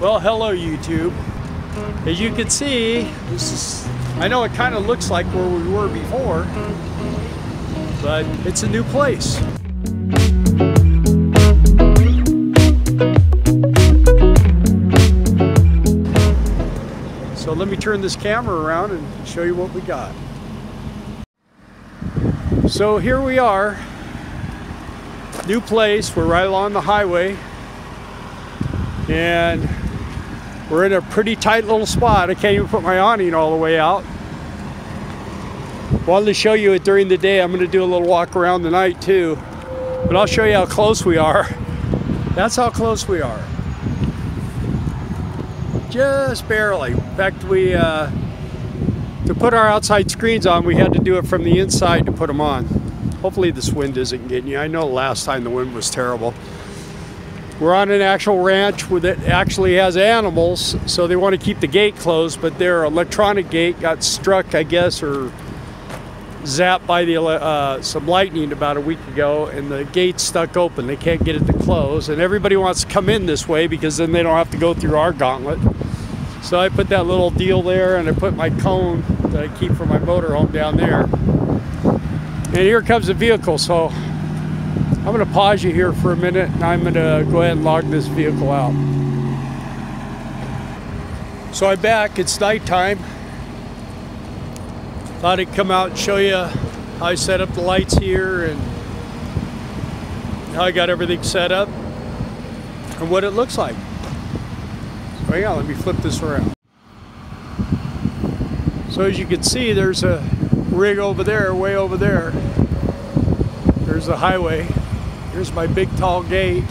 Well, hello YouTube. As you can see, this is, I know it kind of looks like where we were before, but it's a new place. So let me turn this camera around and show you what we got. So here we are, new place, we're right along the highway, and we're in a pretty tight little spot. I can't even put my awning all the way out. Wanted to show you it during the day. I'm going to do a little walk around the night too, but I'll show you how close we are. That's how close we are. Just barely. In fact, we to put our outside screens on, we had to do it from the inside to put them on. Hopefully this wind isn't getting you. I know last time the wind was terrible. We're on an actual ranch that actually has animals, so they want to keep the gate closed, but their electronic gate got struck, I guess, or zapped by the, some lightning about a week ago, and the gate's stuck open. They can't get it to close, and everybody wants to come in this way because then they don't have to go through our gauntlet. So I put that little deal there, and I put my cone that I keep for my motorhome down there. And here comes the vehicle, so I'm going to pause you here for a minute, and I'm going to go ahead and log this vehicle out. So I'm back. It's nighttime. Thought I'd come out and show you how I set up the lights here and how I got everything set up and what it looks like. Oh yeah, let me flip this around. So as you can see, there's a rig over there, way over there. There's the highway. Here's my big tall gate.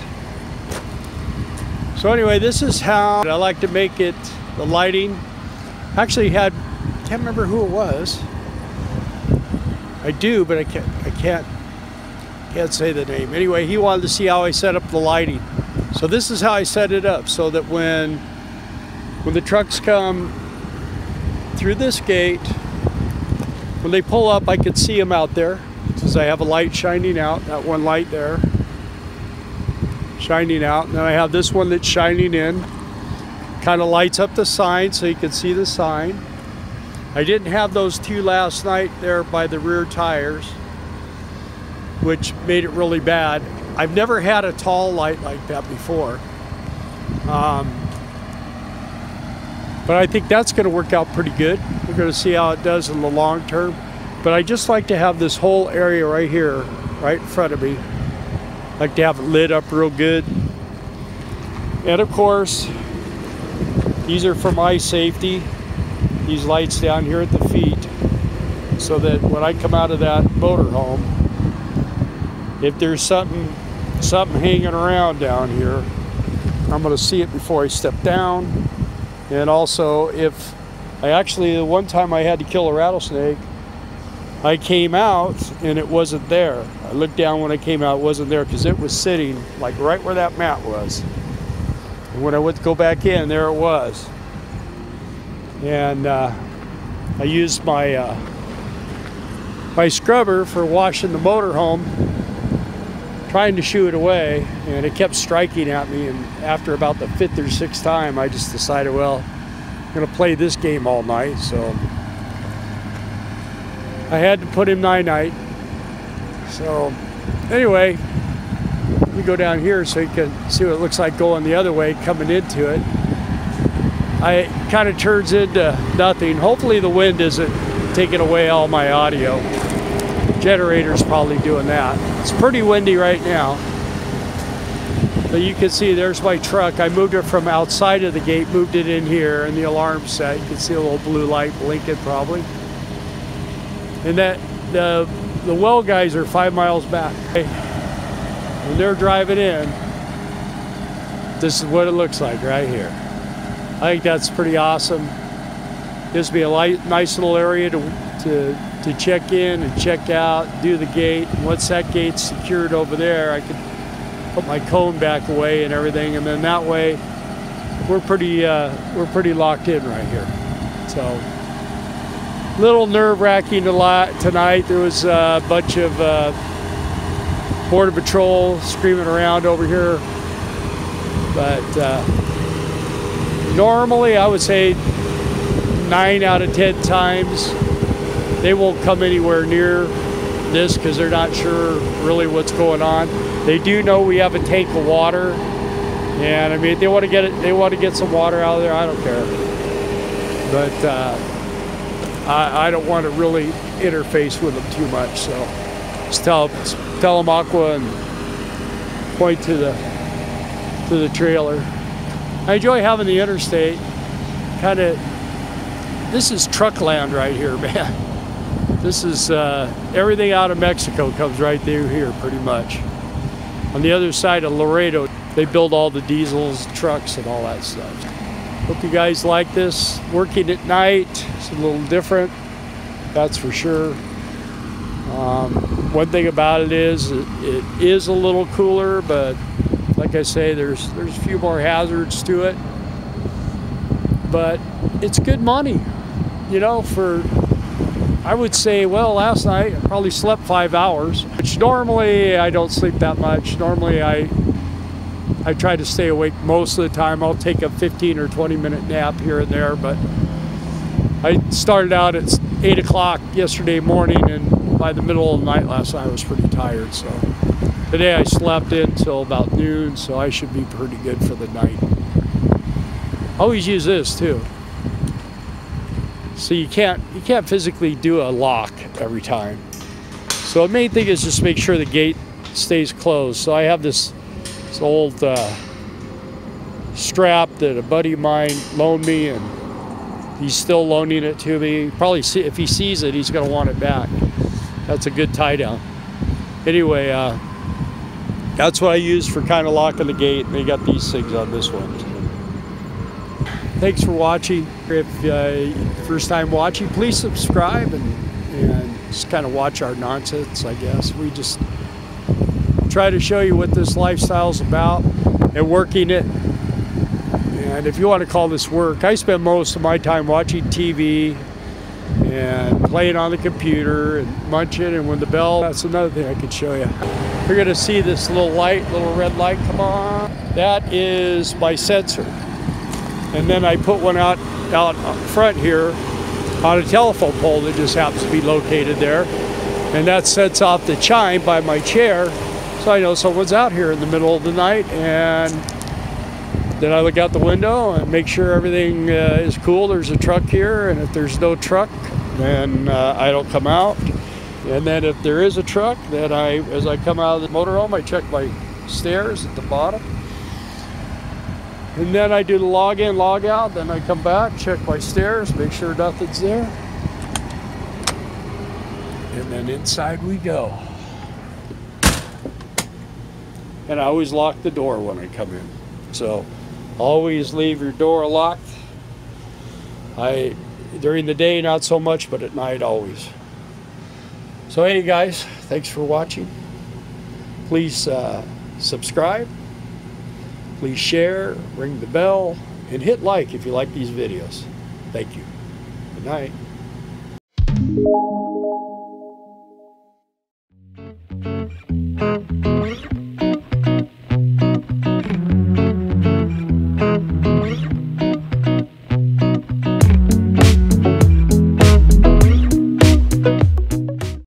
So anyway, this is how I like to make it. The lighting actually had, can't remember who it was. I do, but I can't say the name. Anyway, he wanted to see how I set up the lighting. So this is how I set it up, so that when the trucks come through this gate, when they pull up, I could see them out there, since I have a light shining out, that one light there shining out, and then I have this one that's shining in, kind of lights up the sign so you can see the sign. I didn't have those two last night there by the rear tires, which made it really bad. I've never had a tall light like that before, but I think that's going to work out pretty good. We're going to see how it does in the long term. But I just like to have this whole area right here, right in front of me. I like to have it lit up real good. And of course, these are for my safety. These lights down here at the feet, so that when I come out of that motorhome, if there's something hanging around down here, I'm going to see it before I step down. And also, if I actually, the one time I had to kill a rattlesnake, I came out and it wasn't there. I looked down when I came out, it wasn't there because it was sitting like right where that mat was. And when I went to go back in, there it was. And I used my my scrubber for washing the motorhome, trying to shoo it away, and it kept striking at me. And after about the fifth or sixth time, I just decided, well, I'm gonna play this game all night. So I had to put him night-night. So anyway, we go down here so you can see what it looks like going the other way, coming into it. It kind of turns into nothing. Hopefully the wind isn't taking away all my audio. Generator's probably doing that. It's pretty windy right now. But you can see there's my truck. I moved it from outside of the gate, moved it in here, and the alarm set. You can see a little blue light blinking probably. And that the well guys are 5 miles back. When they're driving in, this is what it looks like right here. I think that's pretty awesome. Gives me a nice little area to check in and check out, do the gate. Once that gate's secured over there, I can put my cone back away and everything, and then that way we're pretty locked in right here. So little nerve-wracking a lot tonight. There was a bunch of Border Patrol screaming around over here, but Normally, I would say 9 out of 10 times they won't come anywhere near this because they're not sure really what's going on. They do know we have a tank of water, and I mean if they want to get it. They want to get some water out of there. I don't care, but I don't want to really interface with them too much. So just tell them aqua and point to the trailer. I enjoy having the interstate. Kind of, this is truck land right here, man. This is everything out of Mexico comes right through here, pretty much. On the other side of Laredo, they build all the diesels, trucks, and all that stuff. Hope you guys like this. Working at night, it's a little different, that's for sure. One thing about it is a little cooler, but like I say, there's a few more hazards to it, but it's good money, you know. For, I would say, well, last night I probably slept 5 hours, which normally I don't sleep that much. Normally I try to stay awake most of the time. I'll take a 15 or 20 minute nap here and there, but I started out at 8 o'clock yesterday morning, and by the middle of the night last night I was pretty tired, so. Today I slept in till about noon, so I should be pretty good for the night. I always use this too. So you can't physically do a lock every time. So the main thing is just make sure the gate stays closed. So I have this old strap that a buddy of mine loaned me, and he's still loaning it to me. Probably if he sees it, he's gonna want it back. That's a good tie down. Anyway, that's what I use for kind of locking the gate. They got these things on this one. Thanks for watching. If first time watching, please subscribe and just kind of watch our nonsense, I guess. We just try to show you what this lifestyle's about and working it. And if you want to call this work, I spend most of my time watching TV and playing on the computer and munching, and when the bell, that's another thing I could show you. You're gonna see this little light, little red light, come on. That is my sensor. And then I put one out front here on a telephone pole that just happens to be located there. And that sets off the chime by my chair, so I know someone's out here in the middle of the night. And then I look out the window and make sure everything is cool. There's a truck here, and if there's no truck, then I don't come out. And then if there is a truck, then as I come out of the motorhome, I check my stairs at the bottom. And then I do the log in, log out, then I come back, check my stairs, make sure nothing's there. And then inside we go. And I always lock the door when I come in. So always leave your door locked. During the day, not so much, but at night, always. So hey guys, thanks for watching. Please subscribe, please share, ring the bell, and hit like if you like these videos. Thank you. Good night.